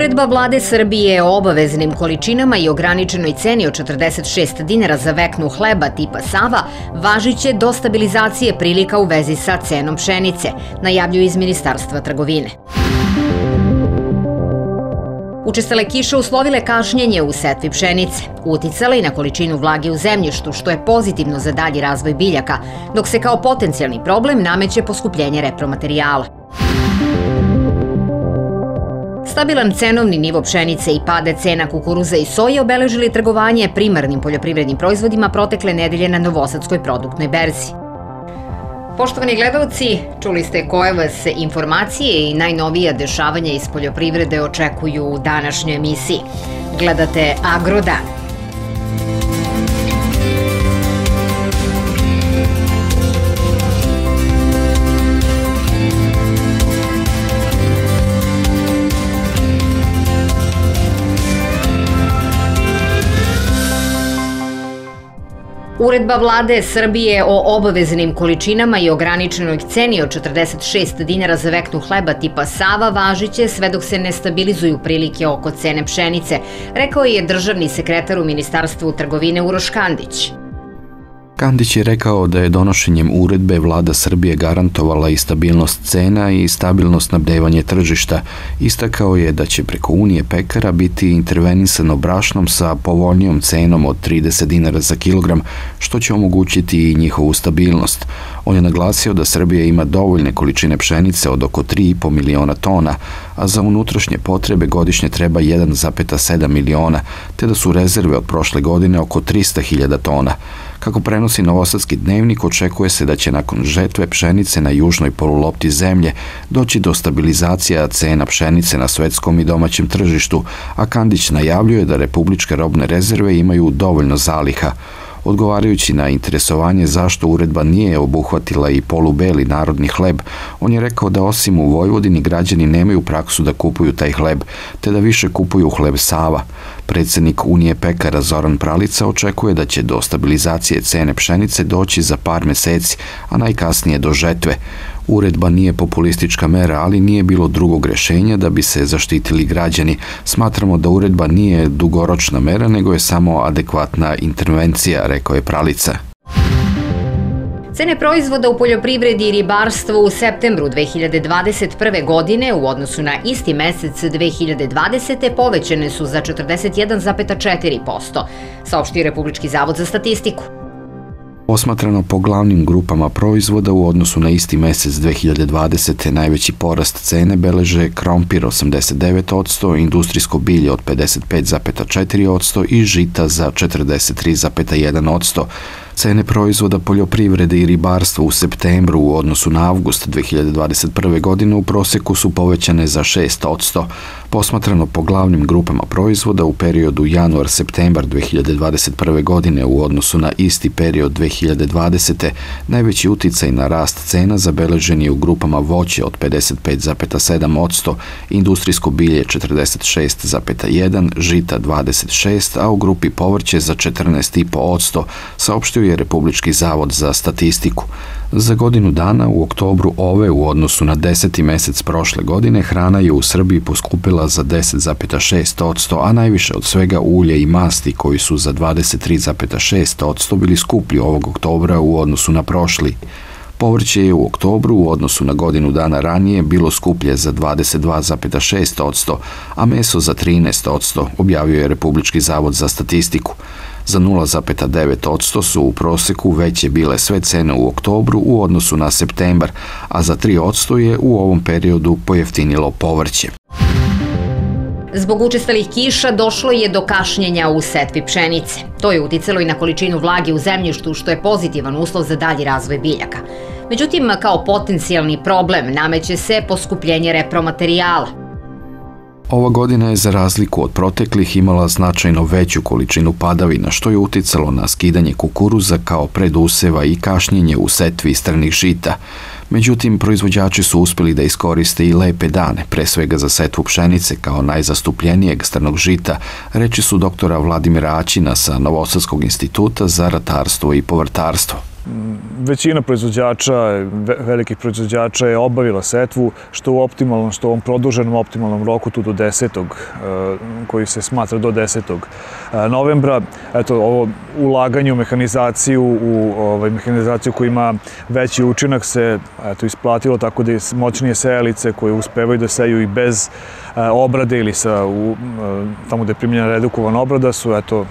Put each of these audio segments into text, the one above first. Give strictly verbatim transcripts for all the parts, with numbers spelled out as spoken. Uredba vlade Srbije o obaveznim količinama i ograničenoj ceni od četrdeset šest dinara za veknu hleba tipa Sava važiće do stabilizacije prilika u vezi sa cenom pšenice, najavljuje iz Ministarstva trgovine. Učestale kiše uslovile kašnjenje u setvi pšenice, uticala i na količinu vlage u zemljištu, što je pozitivno za dalji razvoj biljaka, dok se kao potencijalni problem nameće poskupljenje repromaterijala. Stabilan cenovni nivo pšenice i pade cena kukuruza i soje obeležili trgovanje primarnim poljoprivrednim proizvodima protekle nedelje na Novosadskoj produktnoj berzi. Poštovani gledalci, čuli ste koje vas informacije i najnovija dešavanja iz poljoprivrede očekuju u današnjoj emisiji. Gledate Agrodan. Uredba vlade Srbije o obaveznim količinama i ograničenoj ceni od četrdeset šest dinara za veknu hleba tipa Sava važiće sve dok se ne stabilizuju prilike oko cene pšenice, rekao je državni sekretar u Ministarstvu trgovine Uroš Kandić. Kandić je rekao da je donošenjem uredbe vlada Srbije garantovala i stabilnost cena i stabilno snabdevanje tržišta. Istakao je da će preko Unije pekara biti intervenisano brašnom sa povoljnijom cenom od trideset dinara za kilogram, što će omogućiti i njihovu stabilnost. On je naglasio da Srbija ima dovoljne količine pšenice od oko tri i po miliona tona, a za unutrašnje potrebe godišnje treba jedan zarez sedam miliona, te da su rezerve od prošle godine oko trista hiljada tona. Kako prenosi Novosadski dnevnik, očekuje se da će nakon žetve pšenice na južnoj polulopti zemlje doći do stabilizacija cena pšenice na svetskom i domaćem tržištu, a Kandić najavljuje da Republičke robne rezerve imaju dovoljno zaliha. Odgovarajući na interesovanje zašto uredba nije obuhvatila i polubeli narodni hleb, on je rekao da osim u Vojvodini građani nemaju praksu da kupuju taj hleb, te da više kupuju hleb Sava. Predsednik Unije pekara Zoran Pralica očekuje da će do stabilizacije cene pšenice doći za par meseci, a najkasnije do žetve. Uredba nije populistička mera, ali nije bilo drugog rešenja da bi se zaštitili građani. Smatramo da uredba nije dugoročna mera, nego je samo adekvatna intervencija, rekao je Pralica. Cene proizvoda u poljoprivredi i ribarstvu u septembru dve hiljade dvadeset prve. godine u odnosu na isti mesec dve hiljade dvadesete. povećene su za četrdeset jedan zarez četiri posto, saopštio Republički zavod za statistiku. Posmatrano po glavnim grupama proizvoda u odnosu na isti mesec dve hiljade dvadesete. najveći porast cene beleže krompir osamdeset devet posto, industrijsko bilje od pedeset pet zarez četiri posto i žita za četrdeset tri zarez jedan posto. Cene proizvoda poljoprivrede i ribarstva u septembru u odnosu na avgust dve hiljade dvadeset prve. godine u proseku su povećane za šest posto. Posmatrano po glavnim grupama proizvoda u periodu januar-septembar dve hiljade dvadeset prve. godine u odnosu na isti period dve hiljade dvadesete. najveći uticaj na rast cena zabeležen je u grupama voće od pedeset pet zarez sedam posto, industrijsko bilje četrdeset šest zarez jedan posto, žita dvadeset šest posto, a u grupi povrće za četrnaest zarez pet posto, saopštio je Republički zavod za statistiku. Za godinu dana u oktobru ove u odnosu na deseti mesec prošle godine hrana je u Srbiji poskupila za deset zarez šest posto, a najviše od svega ulje i masti koji su za dvadeset tri zarez šest posto bili skuplji ovog oktobra u odnosu na prošli. Povrće je u oktobru u odnosu na godinu dana ranije bilo skuplje za dvadeset dva zarez šest posto, a meso za trinaest posto, objavio je Republički zavod za statistiku. Za nula zarez devet posto su u proseku veće bile sve cene u oktobru u odnosu na septembar, a za tri posto je u ovom periodu pojeftinilo povrće. Zbog učestalih kiša došlo je do kašnjenja u setvi pšenice. To je uticalo i na količinu vlage u zemljištu, što je pozitivan uslov za dalji razvoj biljaka. Međutim, kao potencijalni problem nameće se poskupljenje repromaterijala. Ova godina je za razliku od proteklih imala značajno veću količinu padavina, što je uticalo na skidanje kukuruza kao preduseva i kašnjenje u setvi stranih žita. Međutim, proizvođači su uspjeli da iskoriste i lepe dane, pre svega za setvu pšenice kao najzastupljenijeg stranog žita, reči su doktora Vladimira Ačina sa Novosadskog instituta za ratarstvo i povrtarstvo. Većina proizvođača, velikih proizvođača je obavila setvu, što u optimalnom, što u ovom produženom optimalnom roku tu do desetog, koji se smatra do desetog novembra. Eto, ovo ulaganje u mehanizaciju, u ovaj, mehanizaciju koja ima veći učinak se eto, isplatilo, tako da je moćnije sejalice koje uspevaju da seju i bez obrade ili sa, u, tamo gde je primljena redukovana obrada su eto,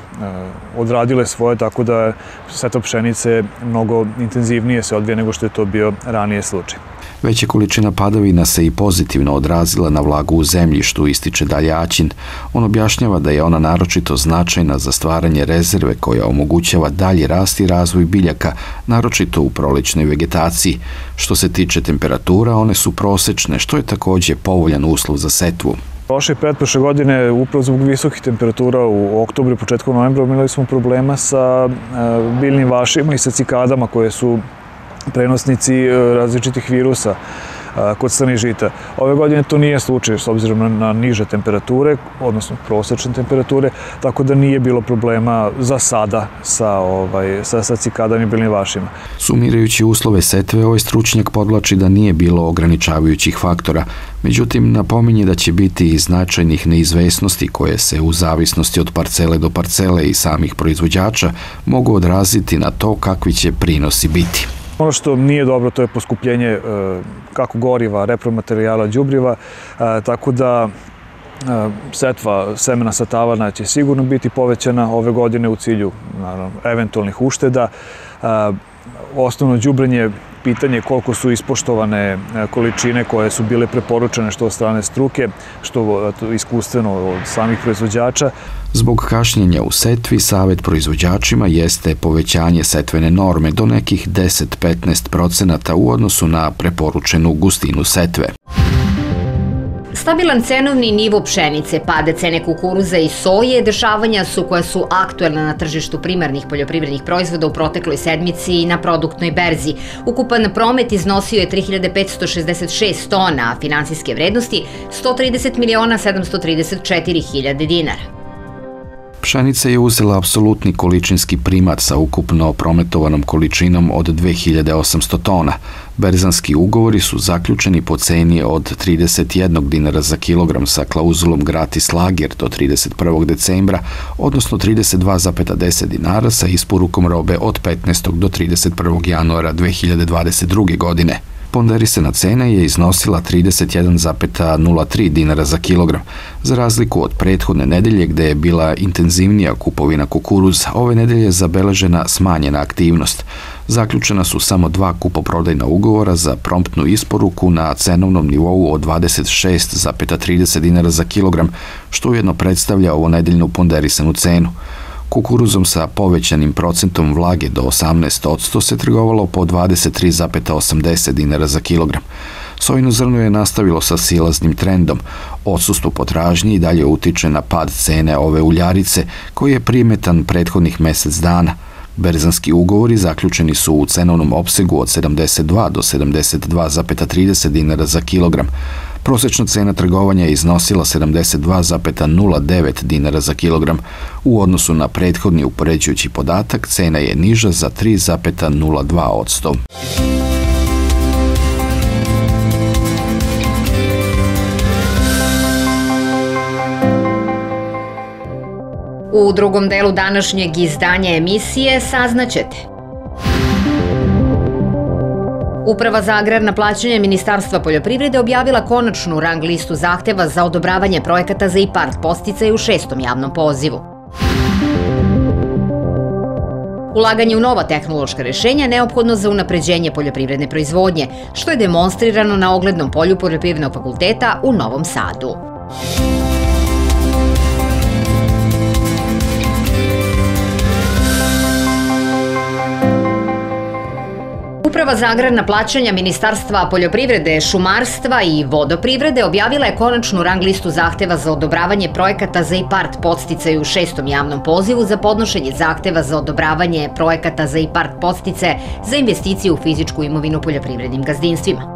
odradile svoje, tako da setva pšenice mnogo intenzivnije se odvija nego što je to bio ranije slučaj. Veća količina padavina se i pozitivno odrazila na vlagu u zemljištu, ističe dalje Ačin. On objašnjava da je ona naročito značajna za stvaranje rezerve koja omogućava dalji rast i razvoj biljaka, naročito u prolećnoj vegetaciji. Što se tiče temperatura, one su prosečne, što je također povoljan uslov za setvu. Prošle i pretprošle godine, upravo zbog visokih temperatura u oktobru i početku novembra, imali smo problema sa biljnim vašima i sa cikadama koje su prenosnici različitih virusa kod stanih žita. Ove godine to nije slučaj s obzirom na niže temperature, odnosno prosečne temperature, tako da nije bilo problema za sada sa, ovaj, sa, sa cikadama i biljnim vašima. Sumirajući uslove setve, ovaj stručnjak podlači da nije bilo ograničavajućih faktora. Međutim, napominje da će biti i značajnih neizvesnosti koje se u zavisnosti od parcele do parcele i samih proizvođača mogu odraziti na to kakvi će prinosi biti. Ono što nije dobro to je poskupljenje kako goriva, repromaterijala, đubriva, tako da setva semena sa tavana će sigurno biti povećana ove godine u cilju naravno, eventualnih ušteda. Osnovno đubrenje, pitanje je koliko su ispoštovane količine koje su bile preporučene što od strane struke, što iskustveno od samih proizvođača. Zbog kašnjenja u setvi, savjet proizvođačima jeste povećanje setvene norme do nekih deset do petnaest posto u odnosu na preporučenu gustinu setve. Stabilan cenovni nivo pšenice, pade cene kukuruza i soje, dešavanja su koja su aktuelna na tržištu primarnih poljoprivrednih proizvoda u protekloj sedmici na produktnoj berzi. Ukupan promet iznosio je tri hiljade petsto šezdeset šest tona, a finansijske vrednosti sto trideset miliona sedamsto trideset četiri hiljade dinara. Pšenica je uzela apsolutni količinski primat sa ukupno prometovanom količinom od dve hiljade osamsto tona. Berzanski ugovori su zaključeni po ceni od trideset jedan dinara za kilogram sa klauzulom gratis lager do trideset prvog decembra, odnosno trideset dva zarez deset dinara sa isporukom robe od petnaestog do trideset prvog januara dve hiljade dvadeset druge godine. Ponderisana cena je iznosila trideset jedan zarez nula tri dinara za kilogram. Za razliku od prethodne nedelje gde je bila intenzivnija kupovina kukuruza, ove nedelje je zabeležena smanjena aktivnost. Zaključena su samo dva kupoprodajna ugovora za promptnu isporuku na cenovnom nivou od dvadeset šest zarez trideset dinara za kilogram, što ujedno predstavlja ovo nedeljnu ponderisanu cenu. Kukuruzom sa povećanim procentom vlage do osamnaest posto se trgovalo po dvadeset tri zarez osamdeset dinara za kilogram. Sojino zrno je nastavilo sa silaznim trendom. Odsustvo potražnje i dalje utiče na pad cene ove uljarice, koji je primetan prethodnih mesec dana. Berzanski ugovori zaključeni su u cenovnom opsegu od sedamdeset dva do sedamdeset dva zarez trideset dinara za kilogram. Prosečna cena trgovanja je iznosila sedamdeset dva zarez devet dinara za kilogram. U odnosu na prethodni upoređujući podatak, cena je niža za tri zarez nula dva posto. U drugom delu današnjeg izdanja emisije saznaćete: Uprava za agrarna plaćanja Ministarstva poljoprivrede objavila konačnu rang listu zahteva za odobravanje projekata za IPARD podsticaj u šestom javnom pozivu. Ulaganje u nova tehnološka rješenja neophodno za unapređenje poljoprivredne proizvodnje, što je demonstrirano na oglednom polju Poljoprivrednog fakulteta u Novom Sadu. Uprava za agrarna plaćanja Ministarstva poljoprivrede, šumarstva i vodoprivrede objavila je konačnu rang listu zahteva za odobravanje projekata za IPARD podsticaj u šestom javnom pozivu za podnošenje zahteva za odobravanje projekata za IPARD podstice za investicije u fizičku imovinu poljoprivrednim gazdinstvima.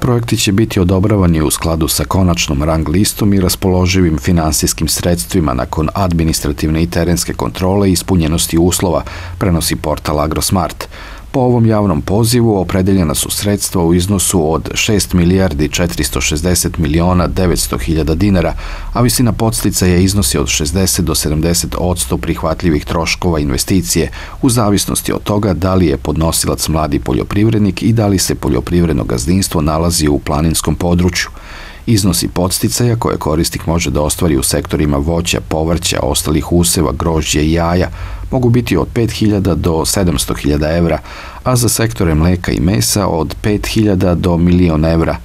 Projekti će biti odobravani u skladu sa konačnom rang listom i raspoloživim finansijskim sredstvima nakon administrativne i terenske kontrole i ispunjenosti uslova, prenosi portal AgroSmart. Po ovom javnom pozivu opredeljena su sredstva u iznosu od šest milijardi četiristo šezdeset miliona devetsto hiljada dinara, a visina podsticaja iznosi od šezdeset do sedamdeset odsto prihvatljivih troškova investicije, u zavisnosti od toga da li je podnosilac mladi poljoprivrednik i da li se poljoprivredno gazdinstvo nalazi u planinskom području. Iznosi podsticaja koje korisnik može da ostvari u sektorima voća, povrća, ostalih useva, grožđa i jaja mogu biti od pet hiljada do sedamsto hiljada evra, a za sektore mleka i mesa od pet hiljada do milion evra.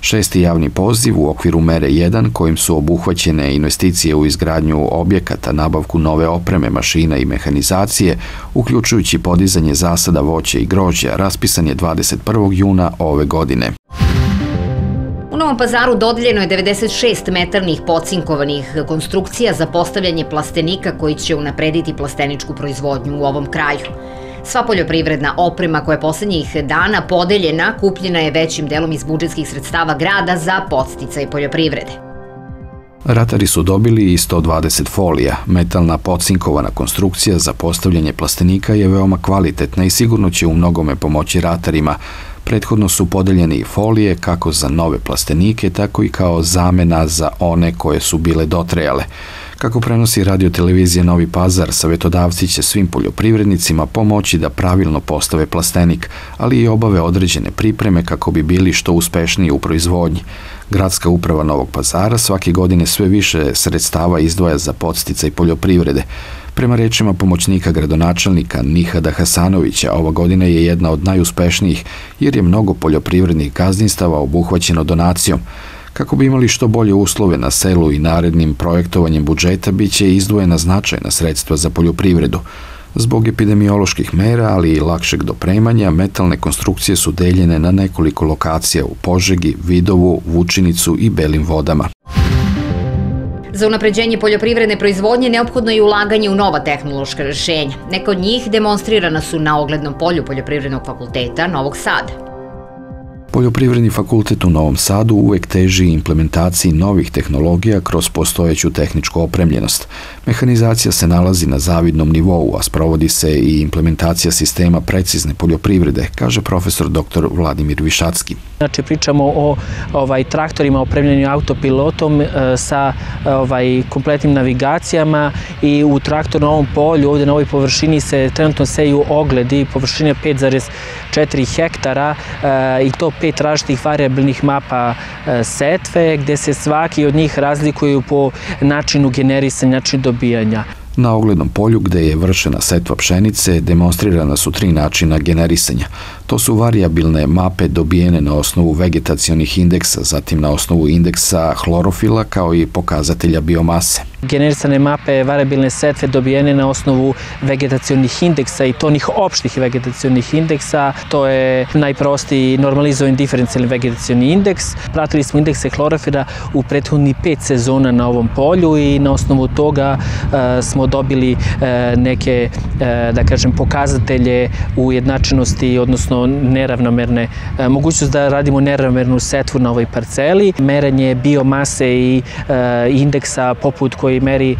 Šesti javni poziv u okviru mere jedan, kojim su obuhvaćene investicije u izgradnju objekata, nabavku nove opreme, mašina i mehanizacije, uključujući podizanje zasada voća i grožđa, raspisan je dvadeset prvog juna ove godine. U Novom Pazaru dodeljeno je devedeset šest metarnih pocinkovanih konstrukcija za postavljanje plastenika koji će unaprediti plasteničku proizvodnju u ovom kraju. Sva poljoprivredna oprema koja je poslednjih dana podeljena kupljena je većim delom iz budžetskih sredstava grada za podsticaj poljoprivrede. Ratari su dobili i sto dvadeset folija. Metalna pocinkovana konstrukcija za postavljanje plastenika je veoma kvalitetna i sigurno će u mnogome pomoći ratarima. Prethodno su podeljene i folije kako za nove plastenike, tako i kao zamena za one koje su bile dotrejale. Kako prenosi radiotelevizija Novi Pazar, savjetodavci će svim poljoprivrednicima pomoći da pravilno postave plastenik, ali i obave određene pripreme kako bi bili što uspešniji u proizvodnji. Gradska uprava Novog Pazara svake godine sve više sredstava izdvaja za podsticaj poljoprivrede. Prema rečima pomoćnika gradonačelnika Nihada Hasanovića, ova godina je jedna od najuspešnijih jer je mnogo poljoprivrednih gazdinstava obuhvaćeno donacijom. Kako bi imali što bolje uslove na selu i narednim projektovanjem budžeta, bit će izdvojena značajna sredstva za poljoprivredu. Zbog epidemioloških mera, ali i lakšeg dopremanja, metalne konstrukcije su deljene na nekoliko lokacija u Požegi, Vidovu, Vučinicu i Belim Vodama. Za unapređenje poljoprivredne proizvodnje neophodno je ulaganje u nova tehnološka rešenja. Neka od njih demonstrirana su na oglednom polju Poljoprivrednog fakulteta Novog Sada. Poljoprivredni fakultet u Novom Sadu uvek teži implementaciji novih tehnologija kroz postojeću tehničku opremljenost. Mehanizacija se nalazi na zavidnom nivou, a sprovodi se i implementacija sistema precizne poljoprivrede, kaže profesor dr. Vladimir Višacki. Znači pričamo o ovaj, traktorima opremljenim autopilotom e, sa ovaj, kompletnim navigacijama i u traktor na ovom polju, ovdje na ovoj površini se trenutno seju ogledi, površine pet zarez četiri hektara e, i to pet različitih varijabilnih mapa setve, gde se svaki od njih razlikuju po načinu generisanja, načinu dobijanja. Na oglednom polju gde je vršena setva pšenice demonstrirana su tri načina generisanja. To su varijabilne mape dobijene na osnovu vegetacionih indeksa, zatim na osnovu indeksa hlorofila kao i pokazatelja biomase. Generisane mape varijabilne setve dobijene na osnovu vegetacionih indeksa i to onih opštih vegetacionih indeksa. To je najprostiji normalizovan diferencijalni vegetacioni indeks. Pratili smo indekse hlorofila u prethodnih pet sezona na ovom polju i na osnovu toga e, smo dobili e, neke, e, da kažem, pokazatelje ujednačenosti, odnosno neravnomerne, e, mogućnost da radimo neravnomernu setvu na ovoj parceli. Merenje biomase i e, indeksa poput koji meri, e,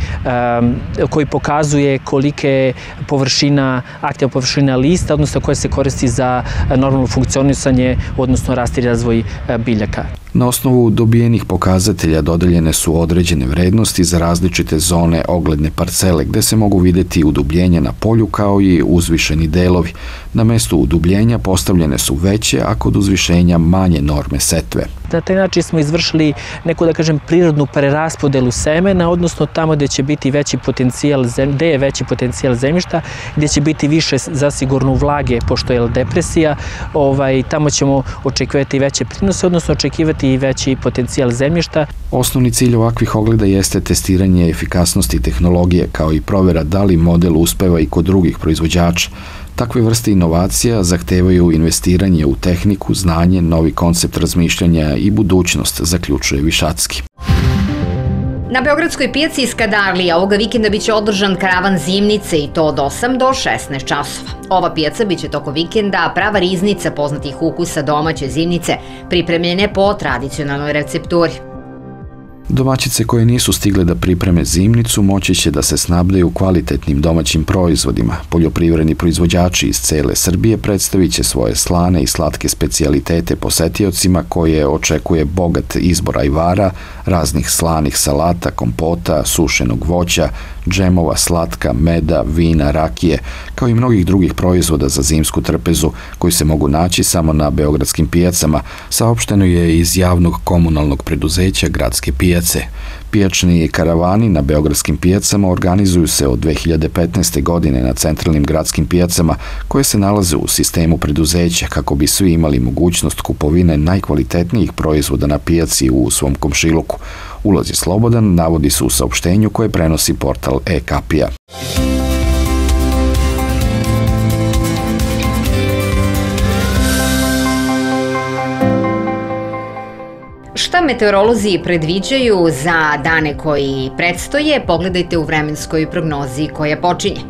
koji pokazuje kolike je površina, aktivna površina lista, odnosno koja se koristi za normalno funkcionisanje, odnosno rast i razvoj biljaka. Na osnovu dobijenih pokazatelja dodeljene su određene vrednosti za različite zone ogledne parcele gde se mogu vidjeti udubljenje na polju kao i uzvišeni delovi. Na mestu udubljenja postavljene su veće, a kod uzvišenja manje norme setve. Na taj način smo izvršili neku, da kažem, prirodnu preraspodelu semena, odnosno tamo gdje će biti veći potencijal, gdje je veći potencijal zemljišta, gdje će biti više zasigurno vlage, pošto je depresija, ovaj, tamo ćemo očekivati veće prinose, odnosno očekivati i veći potencijal zemljišta. Osnovni cilj ovakvih ogleda jeste testiranje efikasnosti tehnologije, kao i provjera da li model uspeva i kod drugih proizvođača. Takve vrste inovacija zahtevaju investiranje u tehniku, znanje, novi koncept razmišljanja i budućnost, zaključuje Višacki. Na beogradskoj pijaci Skadarlija ovoga vikenda biće održan karavan zimnice i to od osam do šesnaest časova. Ova pijaca biće toko vikenda prava riznica poznatih ukusa domaće zimnice, pripremljene po tradicionalnoj recepturi. Domaćice koje nisu stigle da pripreme zimnicu moći će da se snabdeju kvalitetnim domaćim proizvodima. Poljoprivredni proizvođači iz cele Srbije predstavit će svoje slane i slatke specijalitete posetiocima koje očekuje bogat izbor ajvara, raznih slanih salata, kompota, sušenog voća, džemova, slatka, meda, vina, rakije, kao i mnogih drugih proizvoda za zimsku trpezu koji se mogu naći samo na beogradskim pijacama, saopšteno je iz javnog komunalnog preduzeća Gradske pijace. Pijačni karavani na beogradskim pijacama organizuju se od dve hiljade petnaeste. godine na centralnim gradskim pijacama koje se nalaze u sistemu preduzeća kako bi svi imali mogućnost kupovine najkvalitetnijih proizvoda na pijaci u svom komšiluku. Ulaz je slobodan, navodi se u saopštenju koje prenosi portal e-kapija. Šta meteorolozi predviđaju za dane koji predstoje, pogledajte u vremenskoj prognozi koja počinje.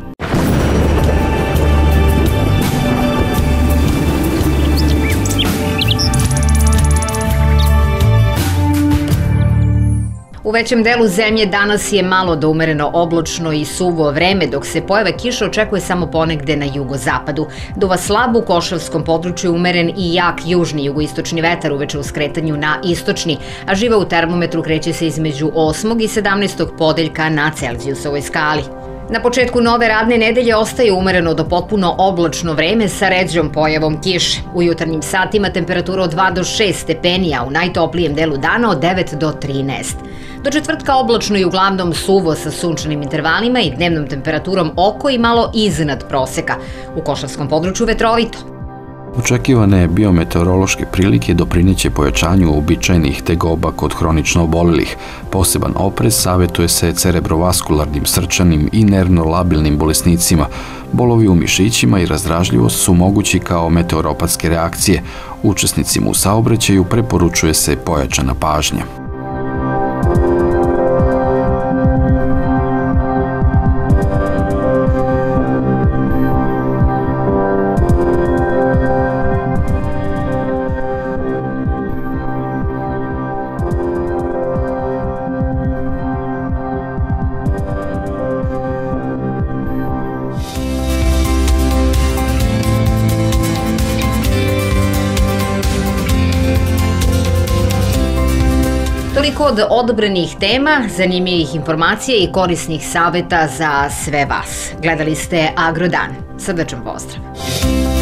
U većem delu zemlje danas je malo do umereno oblačno i suvo vreme, dok se pojava kiše očekuje samo ponegde na jugozapadu. Duva slab, u koševskom području umeren i jak južni jugoistočni vetar, uveče u skretanju na istočni, a živa u termometru kreće se između osmog i sedamnaestog podeljka na Celzijusovoj skali. Na početku nove radne nedelje ostaje umereno do potpuno oblačno vreme sa ređom pojavom kiše. U jutarnjim satima temperatura od dva do šest stepeni, a u najtoplijem delu dana od devet do trinaest. Do četvrtka oblačno i uglavnom suvo sa sunčanim intervalima i dnevnom temperaturom oko i malo iznad proseka. U košarskom području vetrovito. Očekivane biometeorološke prilike doprineće pojačanju uobičajenih tegoba kod hronično obolelih. Poseban oprez savjetuje se cerebrovaskularnim, srčanim i nervno-labilnim bolesnicima. Bolovi u mišićima i razdražljivost su mogući kao meteoropatske reakcije. Učesnicima u saobraćaju preporučuje se pojačana pažnja. Od odobrenih tema, zanimljivih informacija i korisnih savjeta za sve vas. Gledali ste Agrodan. Srdačan pozdrav!